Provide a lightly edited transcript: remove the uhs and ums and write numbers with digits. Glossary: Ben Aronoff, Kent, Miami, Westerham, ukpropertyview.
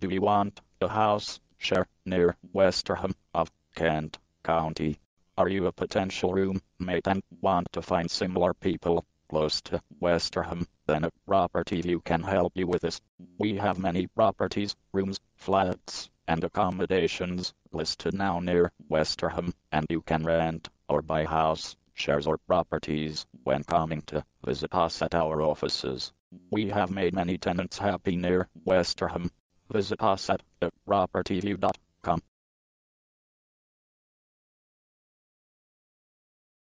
Do you want a house share near Westerham of Kent County? Are you a potential roommate and want to find similar people close to Westerham? Then a property view can help you with this. We have many properties, rooms, flats, and accommodations listed now near Westerham, and you can rent or buy house shares or properties when coming to visit us at our offices. We have made many tenants happy near Westerham. Visit us at ukpropertyview.com.